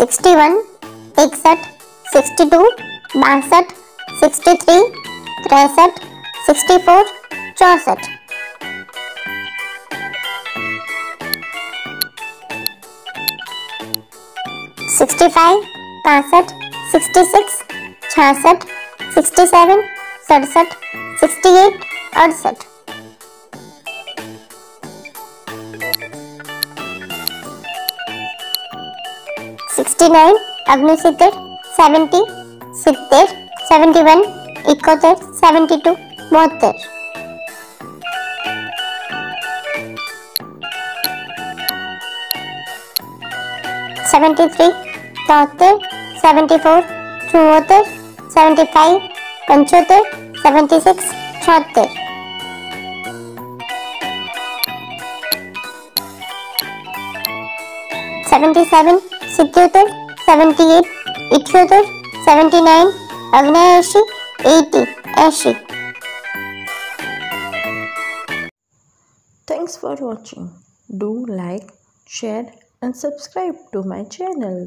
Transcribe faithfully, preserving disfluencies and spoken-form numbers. इकसठ, इकसठ, बासठ, बासठ, तिरसठ, तिरसठ, चौंसठ, चौंसठ। पैंसठ, पैंसठ, छियासठ, छियासठ, सड़सठ, सड़सठ, अड़सठ, अड़सठ। उनहत्तर, अग्निसितर, सत्तर, सत्तर, इकहत्तर, इकहत्तर, बहत्तर, बहत्तर। तिहत्तर, चौहत्तर, चौहत्तर, चौहत्तर, पचहत्तर, पचहत्तर, छिहत्तर, छिहत्तर। सतहत्तर, सतहत्तर, अठहत्तर, अठहत्तर, उन्यासी, उन्यासी, अस्सी, अस्सी। Thanks for watching. Do like, share and subscribe to my channel.